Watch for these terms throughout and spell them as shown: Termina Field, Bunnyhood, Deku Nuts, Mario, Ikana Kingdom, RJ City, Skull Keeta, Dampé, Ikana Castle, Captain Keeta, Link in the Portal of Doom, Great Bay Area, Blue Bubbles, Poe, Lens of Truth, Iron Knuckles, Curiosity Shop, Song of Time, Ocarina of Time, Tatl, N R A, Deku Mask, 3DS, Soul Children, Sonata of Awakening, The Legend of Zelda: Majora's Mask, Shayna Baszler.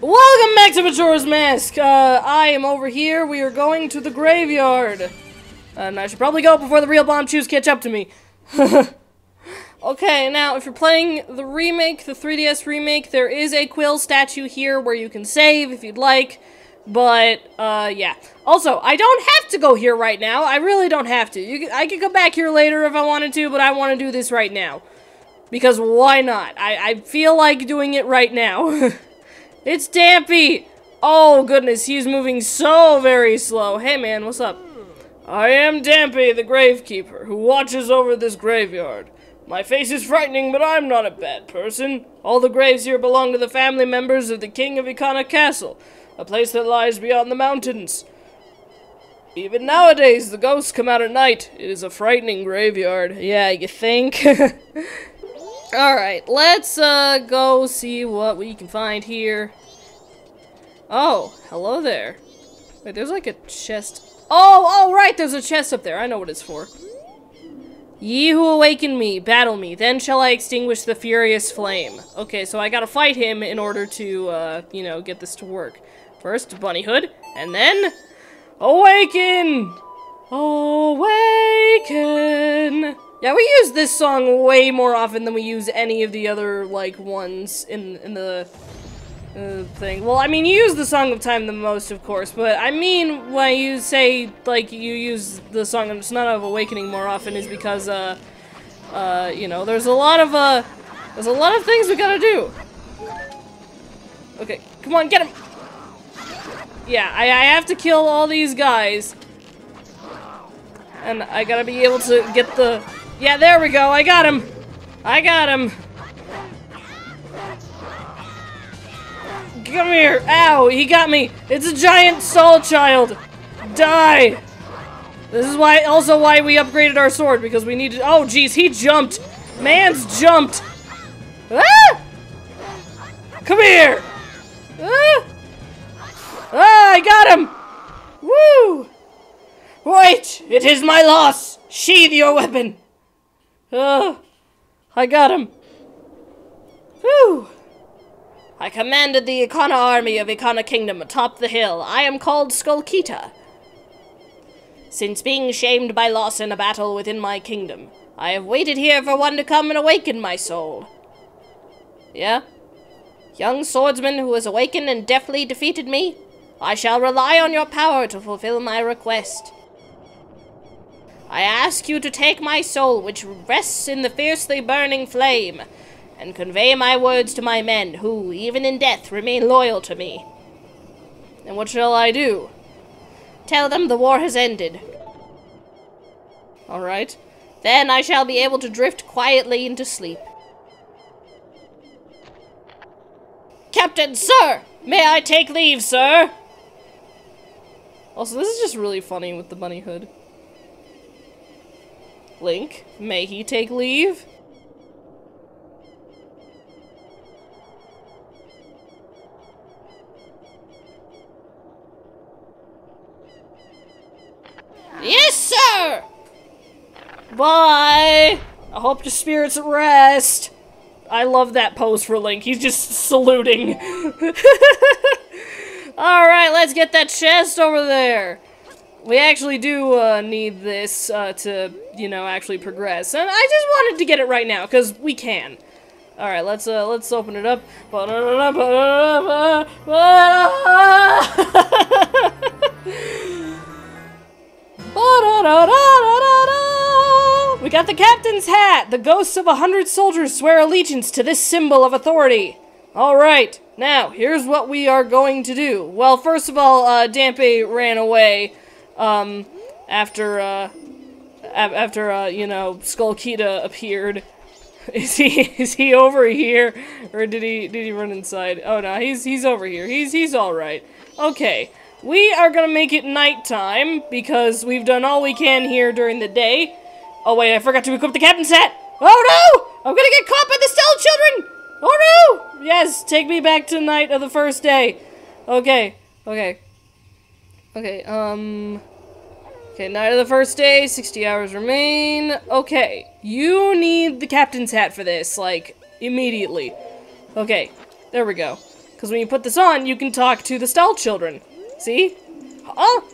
Welcome back to Majora's Mask! I am over here. We are going to the graveyard. And I should probably go before the real bomb chews catch up to me. Okay, now, if you're playing the remake, the 3DS remake, there is a Quill statue here where you can save if you'd like. But, yeah. Also, I don't have to go here right now. I really don't have to. I could go back here later if I wanted to, but I want to do this right now. Because why not? I feel like doing it right now. It's Dampé! Oh, goodness, he's moving so very slow. Hey, man, what's up? I am Dampé, the gravekeeper, who watches over this graveyard. My face is frightening, but I'm not a bad person. All the graves here belong to the family members of the King of Ikana Castle, a place that lies beyond the mountains. Even nowadays, the ghosts come out at night. It is a frightening graveyard. Yeah, you think? Alright, let's, go see what we can find here. Oh, hello there. Wait, there's like a chest. Oh, right, there's a chest up there. I know what it's for. Ye who awaken me, battle me, then shall I extinguish the furious flame. Okay, so I gotta fight him in order to, you know, get this to work. First, Bunnyhood, and then... Awaken! Awaken! Yeah, we use this song way more often than we use any of the other, like, ones in the thing. Well, I mean, you use the Song of Time the most, of course, but I mean, when you say, like, you use the Song of Sonata of Awakening more often is because, you know, there's a lot of things we gotta do. Okay, come on, get him! Yeah, I have to kill all these guys. And I gotta be able to get the... Yeah, there we go. I got him. I got him. Come here. Ow, he got me. It's a giant soul child. Die. This is why, also why we upgraded our sword, because we needed... Oh, jeez, he jumped. Man's jumped. Ah! Come here. Ah! Ah, I got him. Woo! Wait! It is my loss! Sheathe your weapon! I got him. Whew! I commanded the Ikana army of Ikana Kingdom atop the hill. I am called Skull Keeta. Since being shamed by loss in a battle within my kingdom, I have waited here for one to come and awaken my soul. Yeah? Young swordsman who has awakened and deftly defeated me? I shall rely on your power to fulfill my request. I ask you to take my soul, which rests in the fiercely burning flame, and convey my words to my men, who, even in death, remain loyal to me. And what shall I do? Tell them the war has ended. All right. Then I shall be able to drift quietly into sleep. Captain, sir! May I take leave, sir? Also, this is just really funny with the Bunnyhood. Link, may he take leave? Yes, sir! Bye! I hope your spirit's at rest. I love that pose for Link. He's just saluting. Alright, let's get that chest over there. We actually do need this to, you know, actually progress. And I just wanted to get it right now, because we can. Alright, let's open it up. We got the captain's hat! The ghosts of 100 soldiers swear allegiance to this symbol of authority! Alright, now, here's what we are going to do. Well, first of all, Dampé ran away, after you know, Skull Keeta appeared. Is he over here? Or did he run inside? Oh, no, he's over here. He's alright. Okay, we are gonna make it nighttime, because we've done all we can here during the day. Oh wait, I forgot to equip the captain's hat! Oh no! I'm gonna get caught by the Stalchildren! Oh no! Yes, take me back to night of the first day. Okay, okay. Okay, okay, night of the first day, 60 hours remain. Okay, you need the captain's hat for this, like, immediately. Okay, there we go. Because when you put this on, you can talk to the Stalchildren. See? Oh!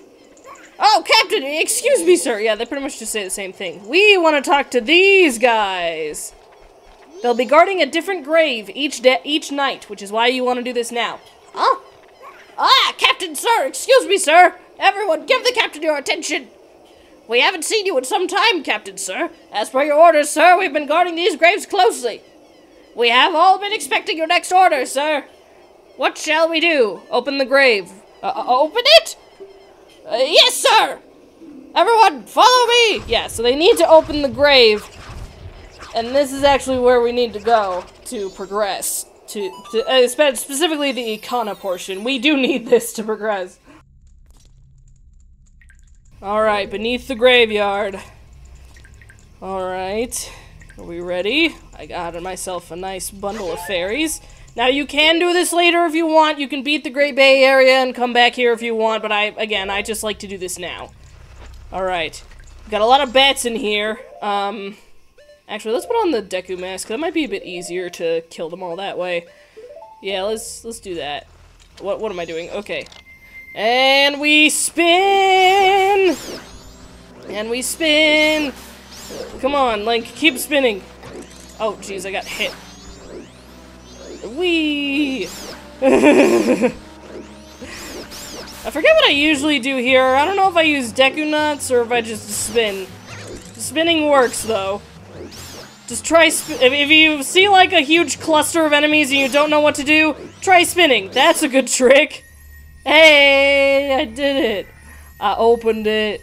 Oh, Captain! Excuse me, sir! Yeah, they pretty much just say the same thing. We want to talk to these guys! They'll be guarding a different grave each night, which is why you want to do this now. Huh? Ah, Captain, sir! Excuse me, sir! Everyone, give the Captain your attention! We haven't seen you in some time, Captain, sir. As per your orders, sir, we've been guarding these graves closely. We have all been expecting your next order, sir. What shall we do? Open the grave. Open it? Yes, sir! Everyone, follow me! Yeah, so they need to open the grave. And this is actually where we need to go to progress. Specifically the Ikana portion. We do need this to progress. Alright, beneath the graveyard. Alright. Are we ready? I got myself a nice bundle of fairies. Now, you can do this later if you want. You can beat the Great Bay Area and come back here if you want, but I just like to do this now. Alright. We've got a lot of bats in here. Actually, let's put on the Deku Mask. That might be a bit easier to kill them all that way. Yeah, let's do that. What am I doing? Okay. And we spin! And we spin! Come on, Link, keep spinning. Oh, jeez, I got hit. Whee! I forget what I usually do here. I don't know if I use Deku Nuts or if I just spin. Spinning works, though. Just try if you see, like, a huge cluster of enemies and you don't know what to do, try spinning. That's a good trick. Hey, I did it. I opened it.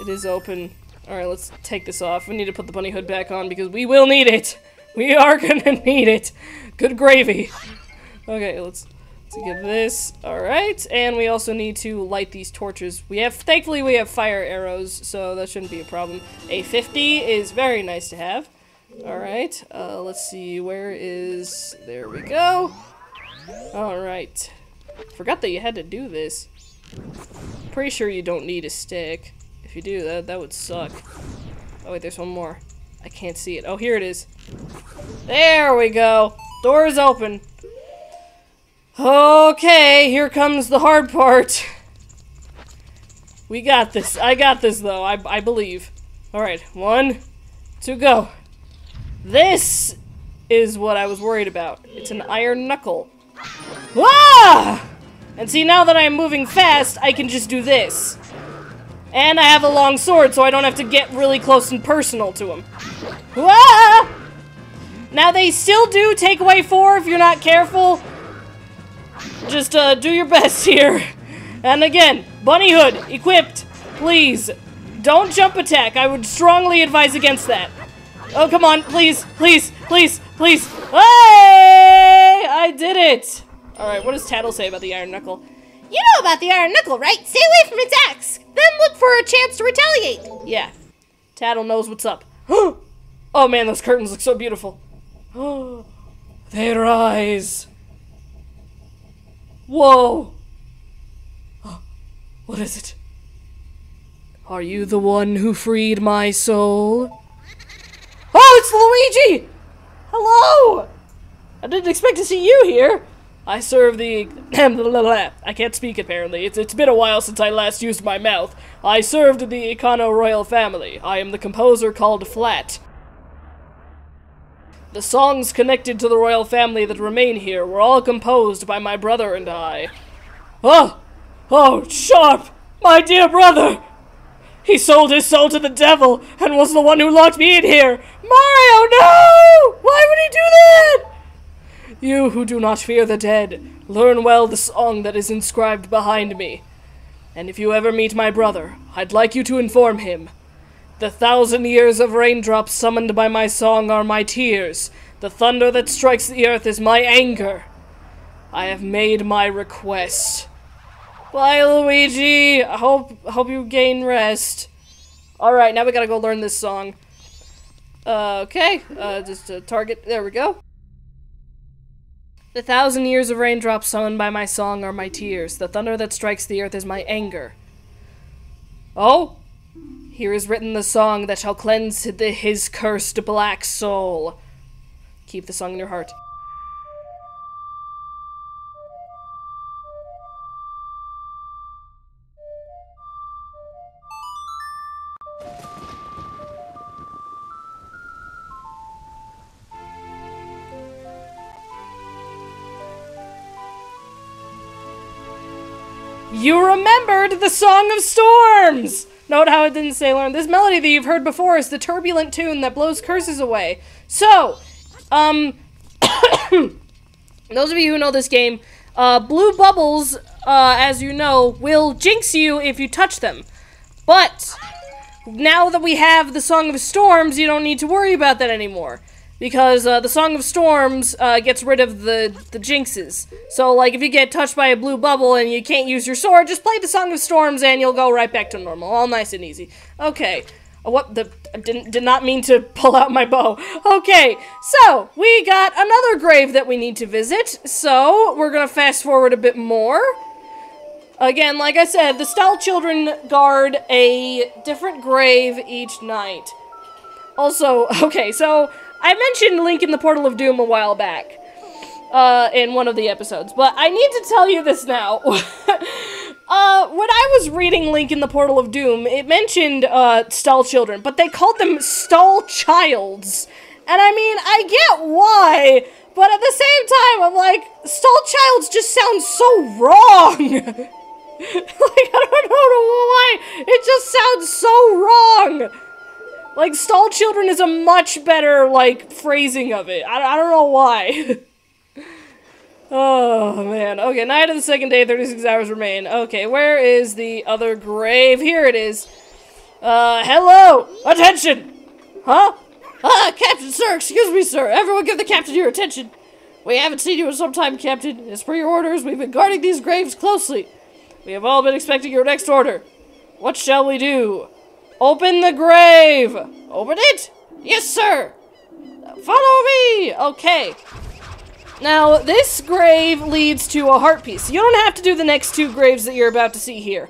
It is open. Alright, let's take this off. We need to put the bunny hood back on because we will need it. We are gonna need it. Good gravy. Okay, let's get this. Alright, and we also need to light these torches. Thankfully, we have fire arrows, so that shouldn't be a problem. A 50 is very nice to have. Alright, let's see. There we go. Alright. Forgot that you had to do this. Pretty sure you don't need a stick. If you do, that would suck. Oh wait, there's one more. I can't see it. Oh, here it is. There we go. Door is open. Okay, here comes the hard part. We got this. I got this, though. I believe. Alright, 1, 2, go. This is what I was worried about. It's an iron knuckle. Ah! And see, now that I'm moving fast, I can just do this. And I have a long sword, so I don't have to get really close and personal to him. Ah! Now, they still do take away 4 if you're not careful. Just, do your best here. And again, Bunnyhood, equipped. Please, don't jump attack. I would strongly advise against that. Oh, come on, please, please, please, please. Hey! I did it! Alright, what does Tatl say about the iron knuckle? You know about the iron knuckle, right? Stay away from its axe! Then look for a chance to retaliate! Yeah. Tatl knows what's up. Oh man, those curtains look so beautiful. They rise! Whoa! What is it? Are you the one who freed my soul? Oh, it's Luigi! Hello! I didn't expect to see you here! I serve the... I can't speak, apparently. It's been a while since I last used my mouth. I served the Ikano royal family. I am the composer called Flat. The songs connected to the royal family that remain here were all composed by my brother and I. Oh! Oh, Sharp! My dear brother! He sold his soul to the devil and was the one who locked me in here! Mario, no! Why would he do that? You who do not fear the dead, learn well the song that is inscribed behind me. And if you ever meet my brother, I'd like you to inform him. The 1,000 years of raindrops summoned by my song are my tears. The thunder that strikes the earth is my anger. I have made my request. Bye, Luigi. I hope you gain rest. Alright, now we gotta go learn this song. Just a target. There we go. The 1,000 years of raindrops summoned by my song are my tears. The thunder that strikes the earth is my anger. Oh? Here is written the song that shall cleanse his cursed black soul. Keep the song in your heart. You remembered the Song of Storms! Note how it didn't say learn. This melody that you've heard before is the turbulent tune that blows curses away. So, those of you who know this game, blue bubbles, as you know, will jinx you if you touch them. But now that we have the Song of Storms, you don't need to worry about that anymore. Because the Song of Storms gets rid of the jinxes. So, like, if you get touched by a blue bubble and you can't use your sword, just play the Song of Storms and you'll go right back to normal. All nice and easy. Okay. What the... I did not mean to pull out my bow. Okay, so we got another grave that we need to visit. So we're gonna fast forward a bit more. Again, like I said, the Stalchildren guard a different grave each night. Also, okay, so I mentioned Link in the Portal of Doom a while back in one of the episodes, but I need to tell you this now. When I was reading Link in the Portal of Doom, it mentioned, Stalchildren, but they called them Stalchilds. And I mean, I get why, but at the same time, I'm like, Stalchilds just sounds so wrong! Like, I don't know why, it just sounds so wrong! Like, Stalchildren is a much better, like, phrasing of it. I don't know why. Oh, man. Okay, night of the second day, 36 hours remain. Okay, where is the other grave? Here it is. Hello! Attention! Huh? Ah, Captain, sir, excuse me, sir. Everyone give the Captain your attention. We haven't seen you in some time, Captain. As per your orders, we've been guarding these graves closely. We have all been expecting your next order. What shall we do? Open the grave! Open it? Yes, sir! Follow me! Okay. Now, this grave leads to a heart piece. You don't have to do the next two graves that you're about to see here.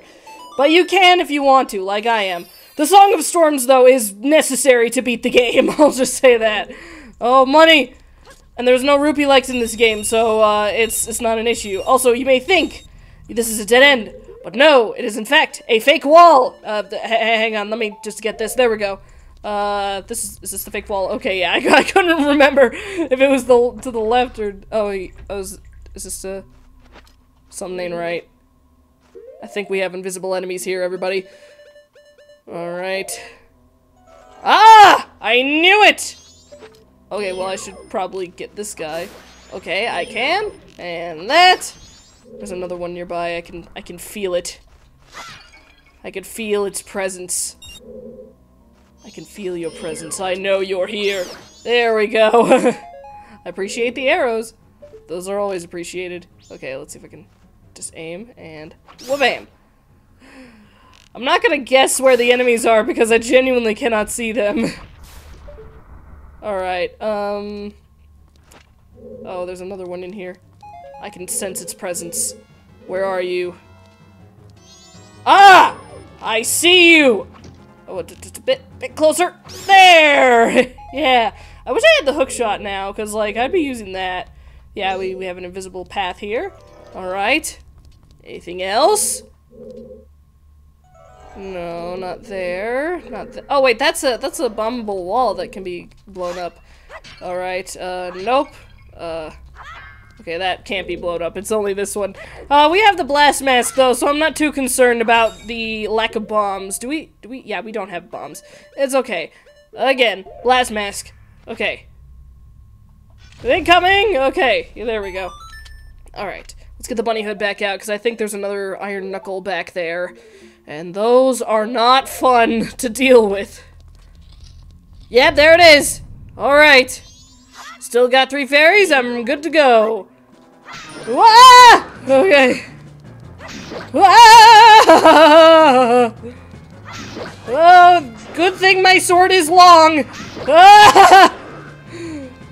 But you can if you want to, like I am. The Song of Storms, though, is necessary to beat the game. I'll just say that. Oh, money! And there's no rupee likes in this game, so it's not an issue. Also, you may think this is a dead end. But no, it is in fact a fake wall! Hang on, let me just get this. There we go. Is this the fake wall? Okay, yeah, I couldn't remember if it was to the left or... Oh, is this something ain't right? I think we have invisible enemies here, everybody. Alright. Ah! I knew it! Okay, well, I should probably get this guy. Okay, I can. And that... There's another one nearby. I can feel it. I can feel its presence. I can feel your presence. I know you're here. There we go. I appreciate the arrows. Those are always appreciated. Okay, let's see if I can just aim and... Wha-bam! I'm not gonna guess where the enemies are because I genuinely cannot see them. Alright, Oh, there's another one in here. I can sense its presence. Where are you? Ah! I see you! Oh, just a bit closer. There! Yeah. I wish I had the hook shot now, because, like, I'd be using that. Yeah, we have an invisible path here. Alright. Anything else? No, not there. Not there. Oh, wait, that's a bombable wall that can be blown up. Alright, nope. Okay, that can't be blown up. It's only this one. We have the blast mask, though, so I'm not too concerned about the lack of bombs. Do we? Yeah, we don't have bombs. It's okay. Again, blast mask. Okay. Incoming! Okay, yeah, there we go. Alright, let's get the Bunnyhood back out, because I think there's another Iron Knuckle back there. And those are not fun to deal with. Yep, there it is! Alright. Still got 3 fairies, I'm good to go. Wah! Okay. Wah! Oh, good thing my sword is long. Ah!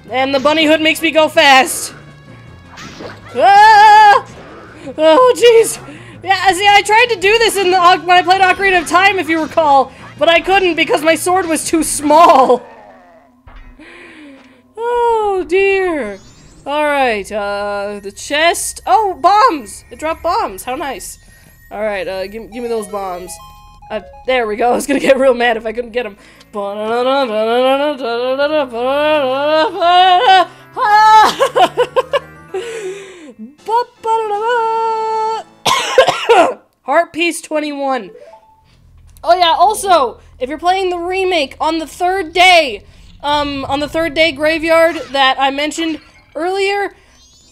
And the Bunnyhood makes me go fast. Ah! Oh, jeez. Yeah, see, I tried to do this in when I played Ocarina of Time, if you recall, but I couldn't because my sword was too small. Oh, dear. Alright, the chest. Oh, bombs! It dropped bombs. How nice. Alright, give me those bombs. There we go. I was gonna get real mad if I couldn't get them. Piece 21. Oh yeah, also, if you're playing the remake on the third day, graveyard that I mentioned earlier,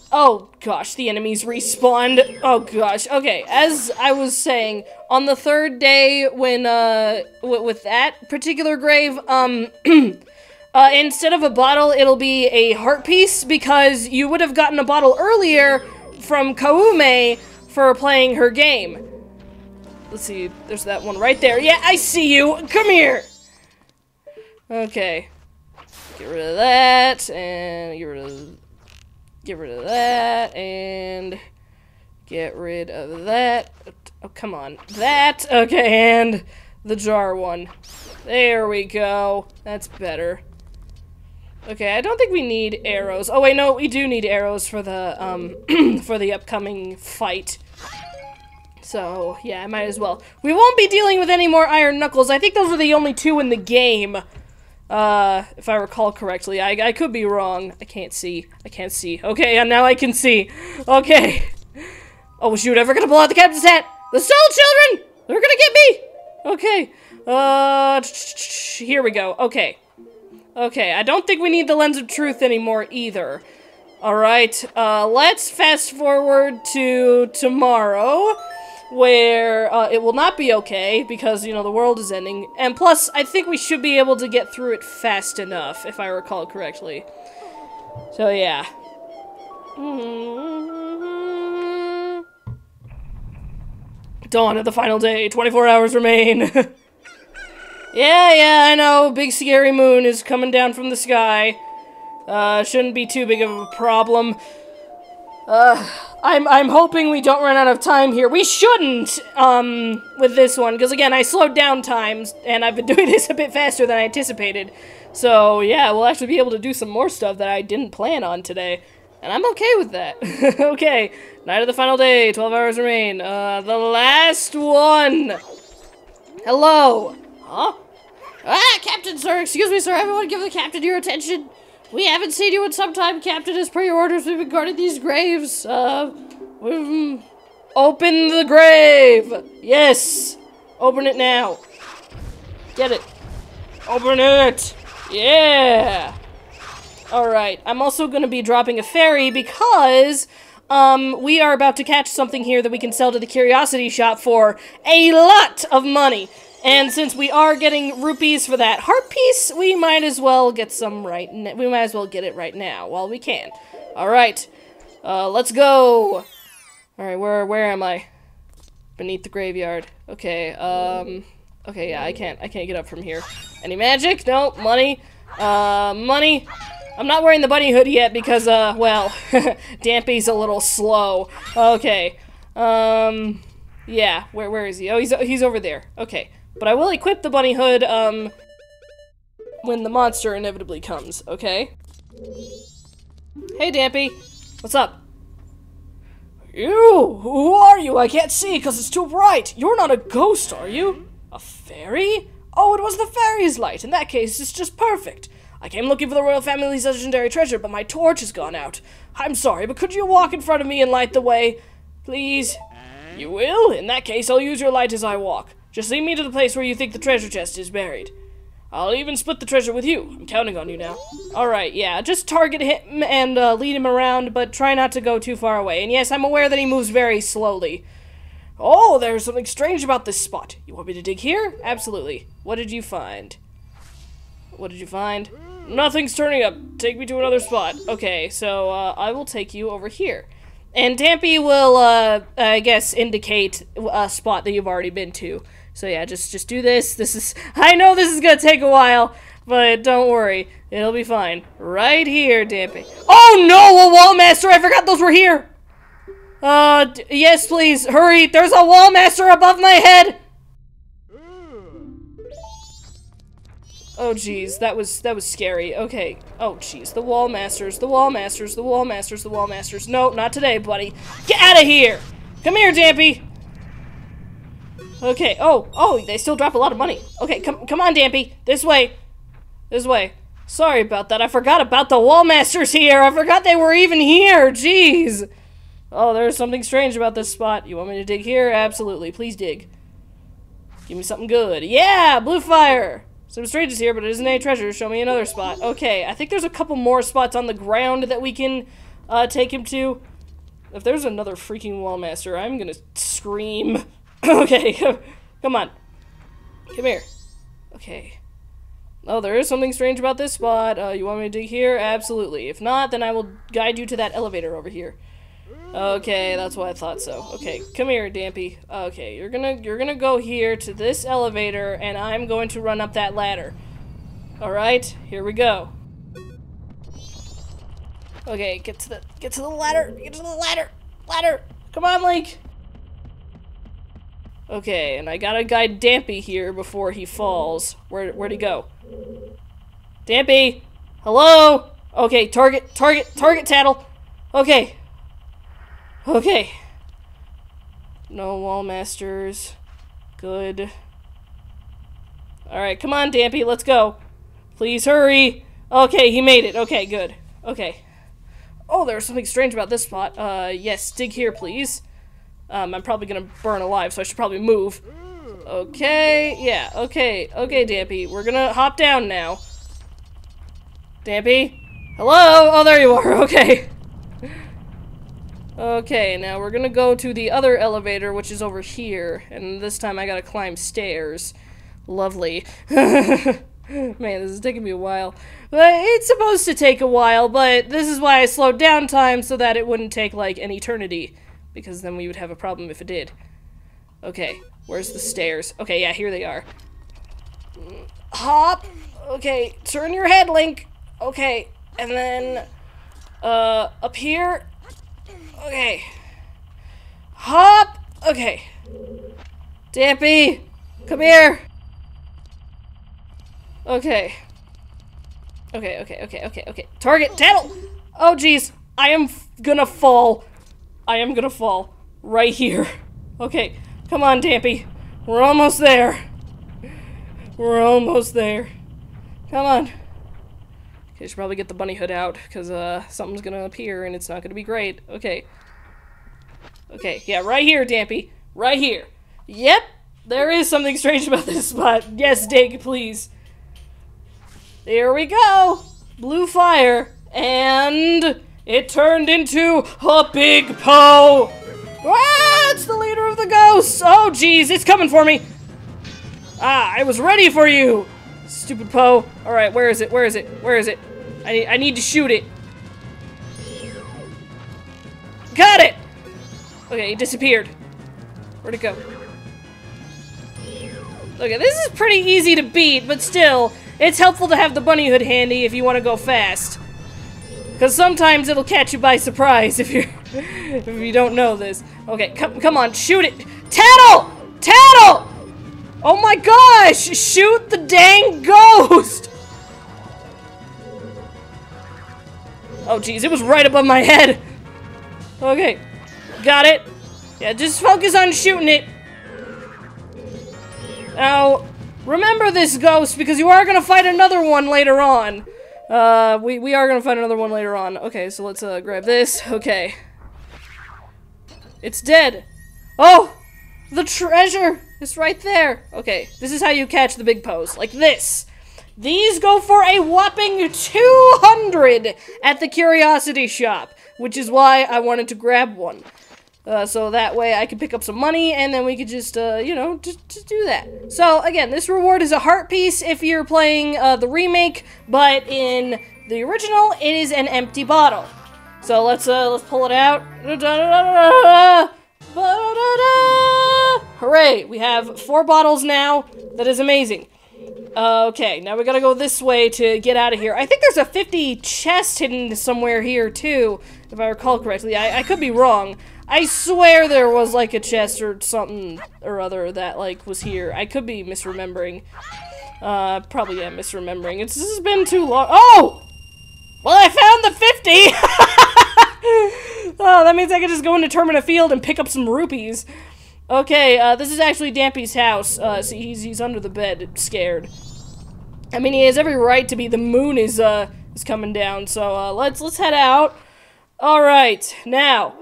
oh gosh, the enemies respawned. Oh gosh. Okay, as I was saying, on the third day when with that particular grave, instead of a bottle, it'll be a heart piece because you would have gotten a bottle earlier from Kaume for playing her game. Let's see, there's that one right there. Yeah, I see you! Come here! Okay. Get rid of that, and get rid of that, and get rid of that. Oh, come on. That! Okay, and the jar one. There we go. That's better. Okay, I don't think we need arrows. Oh, wait, no, we do need arrows for the, for the upcoming fight. So, yeah, I might as well. We won't be dealing with any more Iron Knuckles. I think those are the only two in the game, if I recall correctly. I could be wrong. I can't see. I can't see. Okay, and now I can see. Okay. Oh, shoot, I forgot to pull out the captain's hat. The Soul Children! They're gonna get me! Okay. Here we go. Okay. Okay, I don't think we need the Lens of Truth anymore, either. Alright, let's fast forward to tomorrow, where it will not be okay, because, you know, the world is ending. And plus, I think we should be able to get through it fast enough, if I recall correctly. So, yeah. Dawn of the final day, 24 hours remain. Yeah, I know, big scary moon is coming down from the sky. Shouldn't be too big of a problem. I'm hoping we don't run out of time here. We shouldn't, with this one, because again, I slowed down times, and I've been doing this a bit faster than I anticipated. So, yeah, we'll actually be able to do some more stuff that I didn't plan on today. And I'm okay with that. Okay, night of the final day, 12 hours remain. The last one! Hello! Huh? Ah, Captain, sir! Excuse me, sir, everyone give the Captain your attention! We haven't seen you in some time, Captain, as per your orders, we've been guarding these graves. Open the grave! Yes! Open it now. Get it. Open it! Yeah! Alright, I'm also gonna be dropping a fairy because, we are about to catch something here that we can sell to the Curiosity Shop for a lot of money. And since we are getting rupees for that heart piece, we might as well get some right now while we can. All right, let's go. All right, where am I? Beneath the graveyard. Okay. Okay. Yeah, I can't get up from here. Any magic? No. Money. Money. I'm not wearing the Bunnyhood yet because well, Dampé's a little slow. Okay. Yeah. Where is he? Oh, he's over there. Okay. But I will equip the Bunnyhood, when the monster inevitably comes, okay? Hey, Dampé! What's up? You! Who are you? I can't see because it's too bright! You're not a ghost, are you? A fairy? Oh, it was the fairy's light! In that case, it's just perfect! I came looking for the royal family's legendary treasure, but my torch has gone out. I'm sorry, but could you walk in front of me and light the way? Please? You will? In that case, I'll use your light as I walk. Just lead me to the place where you think the treasure chest is buried. I'll even split the treasure with you. I'm counting on you now. Alright, yeah, just target him and lead him around, but try not to go too far away. And yes, I'm aware that he moves very slowly. Oh, there's something strange about this spot. You want me to dig here? Absolutely. What did you find? What did you find? Nothing's turning up. Take me to another spot. Okay, so I will take you over here. And Dampé will, I guess, indicate a spot that you've already been to. So yeah, just do this. This is, I know this is gonna take a while, but don't worry, it'll be fine. Right here, Dampé. Oh no, a wall master! I forgot those were here. Yes, please hurry. There's a wall master above my head. Oh jeez, that was scary. Okay. Oh jeez, the wall masters, the wall masters, the wall masters, the wall masters. No, not today, buddy. Get out of here. Come here, Dampé. Okay, oh, they still drop a lot of money. Okay, come on, Dampé. This way. Sorry about that, I forgot about the wall masters here! I forgot they were even here, jeez! Oh, there's something strange about this spot. You want me to dig here? Absolutely. Please dig. Give me something good. Yeah! Blue fire! Some strange is here, but it isn't any treasure. Show me another spot. Okay, I think there's a couple more spots on the ground that we can take him to. If there's another freaking wall master, I'm gonna scream. Okay, come on. Come here. Okay. Oh, there is something strange about this spot. You want me to dig here? Absolutely. If not, then I will guide you to that elevator over here. Okay, that's what I thought so. Okay, come here, Dampé. Okay, you're gonna go here to this elevator, and I'm going to run up that ladder. Alright, here we go. Okay, get to the ladder! Get to the ladder! Ladder! Come on, Link! Okay, and I gotta guide Dampé here before he falls. Where'd he go? Dampé! Hello! Okay, target Tatl! Okay. Okay. No wall masters. Good. Alright, come on, Dampé, let's go. Please hurry! Okay, he made it. Okay, good. Okay. Oh, there's something strange about this spot. Yes, dig here, please. I'm probably gonna burn alive, so I should probably move. Okay, yeah, okay. Okay, Dampé, we're gonna hop down now. Dampé? Hello? Oh, there you are, okay. Okay, now we're gonna go to the other elevator, which is over here, and this time I gotta climb stairs. Lovely. Man, this is taking me a while. But it's supposed to take a while, but this is why I slowed down time, so that it wouldn't take, like, an eternity. Because then we would have a problem if it did. Okay, where's the stairs? Okay, yeah, here they are. Hop! Okay, turn your head, Link! Okay, and then, up here... Okay. Hop! Okay. Dampé! Come here! Okay. Okay. Target! Tatl! Oh, jeez. I am gonna fall. I am gonna fall. Right here. Okay. Come on, Dampé. We're almost there. We're almost there. Come on. Okay, I should probably get the Bunnyhood out, because something's gonna appear, and it's not gonna be great. Okay. Okay, yeah, right here, Dampé. Right here. Yep! There is something strange about this spot. Yes, dig, please. There we go! Blue fire, and it turned into a big Poe! Ah, it's the leader of the ghosts! Oh, jeez, it's coming for me! Ah, I was ready for you! Stupid Poe. Alright, where is it? I need to shoot it. Got it! Okay, he disappeared. Where'd it go? Okay, this is pretty easy to beat, but still... It's helpful to have the Bunnyhood handy if you want to go fast. Because sometimes it'll catch you by surprise if you don't know this. Okay, come on, shoot it! Tatl! Tatl! Oh my gosh! Shoot the dang ghost! Oh jeez, it was right above my head! Okay, got it. Yeah, just focus on shooting it. Ow. Remember this ghost, because you are gonna fight another one later on. We are gonna fight another one later on. Okay, so let's, grab this. Okay. It's dead. Oh! The treasure is right there. Okay, this is how you catch the big Poes. Like this. These go for a whopping 200 at the Curiosity Shop, which is why I wanted to grab one. So that way I could pick up some money, and then we could just, you know, just do that. So, again, this reward is a heart piece if you're playing the remake, but in the original, it is an empty bottle. So let's pull it out. Hooray! We have 4 bottles now. That is amazing. Okay, now we gotta go this way to get out of here. I think there's a 50 chest hidden somewhere here, too, if I recall correctly. I could be wrong. I swear there was, like, a chest or something or other that, like, was here. I could be misremembering. Probably am misremembering. This has been too long. Oh! Well, I found the 50! Oh, that means I could just go into Termina Field and pick up some rupees. Okay, this is actually Dampé's house. See, he's under the bed, scared. I mean, he has every right to be. The moon is coming down, so let's head out. All right, now...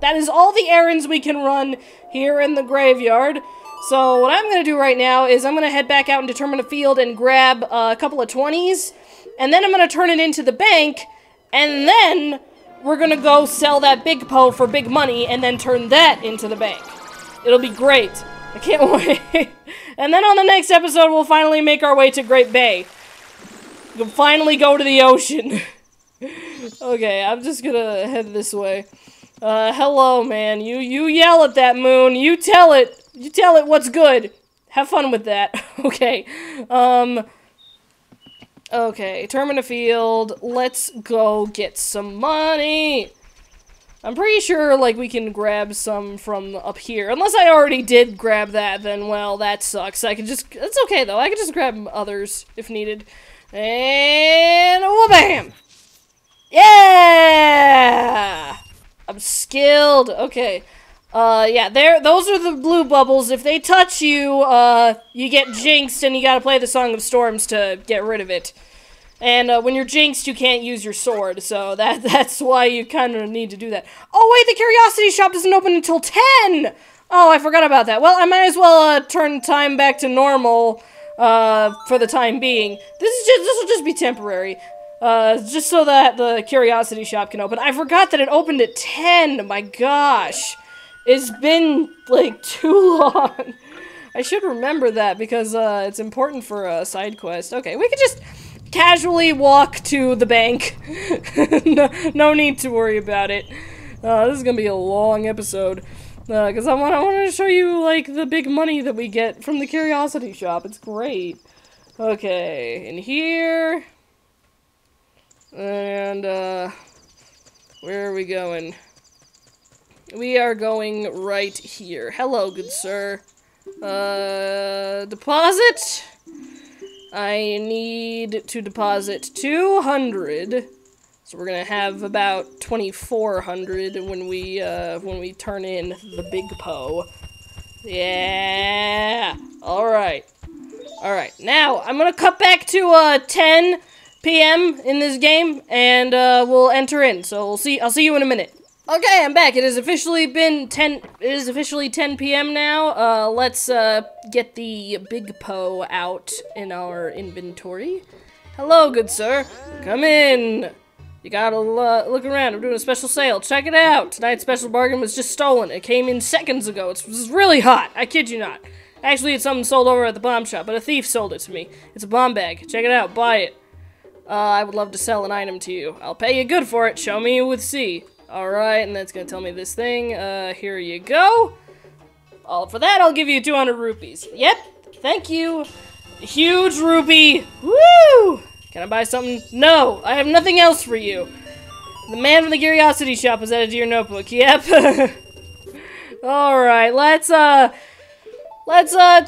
That is all the errands we can run here in the graveyard. So what I'm going to do right now is I'm going to head back out into Termina Field and grab a couple of 20s. And then I'm going to turn it into the bank. And then we're going to go sell that Big Poe for big money and then turn that into the bank. It'll be great. I can't wait. And then on the next episode, we'll finally make our way to Great Bay. We'll finally go to the ocean. Okay, I'm just going to head this way. Hello, man. You yell at that moon. You tell it. You tell it what's good. Have fun with that. Okay. Okay, Termina Field. Let's go get some money. I'm pretty sure, like, we can grab some from up here. Unless I already did grab that, then, well, that sucks. I can just... It's okay, though. I can just grab others if needed. And... wha-bam! Yeah! I'm skilled. Okay. Yeah, those are the blue bubbles. If they touch you, you get jinxed, and you gotta play the Song of Storms to get rid of it. And when you're jinxed, you can't use your sword, so that's why you kind of need to do that. Oh, wait, the Curiosity Shop doesn't open until 10! Oh, I forgot about that. Well, I might as well turn time back to normal for the time being. This will just be temporary. Just so that the Curiosity Shop can open. I forgot that it opened at 10! My gosh! It's been, like, too long. I should remember that because it's important for a side quest. Okay, we could just casually walk to the bank. No need to worry about it. This is gonna be a long episode. Because I wanted to show you, like, the big money that we get from the Curiosity Shop. It's great. Okay, in here. And, where are we going? We are going right here. Hello, good sir. Deposit? I need to deposit 200. So we're gonna have about 2,400 when we turn in the Big Poe. Yeah! Alright. Alright, now I'm gonna cut back to, 10 PM in this game, and, we'll enter in. So I'll see you in a minute. Okay, I'm back. It has officially been 10 PM now. Let's get the Big Poe out in our inventory. Hello, good sir. Come in. You gotta look around. I'm doing a special sale. Check it out. Tonight's special bargain was just stolen. It came in seconds ago. It's really hot. I kid you not. Actually, it's something sold over at the bomb shop, but a thief sold it to me. It's a bomb bag. Check it out. Buy it. I would love to sell an item to you. I'll pay you good for it. Show me with C. Alright, and that's gonna tell me this thing. Here you go. All for that, I'll give you 200 rupees. Yep, thank you. Huge rupee. Woo! Can I buy something? No, I have nothing else for you. The man from the Curiosity Shop was added to your notebook. Yep. Alright, let's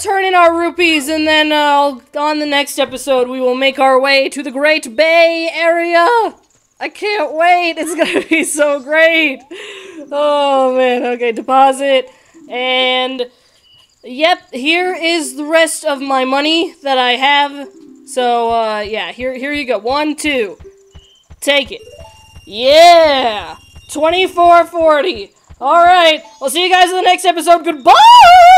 turn in our rupees, and then, on the next episode, we will make our way to the Great Bay Area. I can't wait! It's gonna be so great! Oh, man. Okay, deposit. And, yep, here is the rest of my money that I have. So, yeah, here you go. 1, 2. Take it. Yeah! $24.40. Alright, I'll see you guys in the next episode. Goodbye!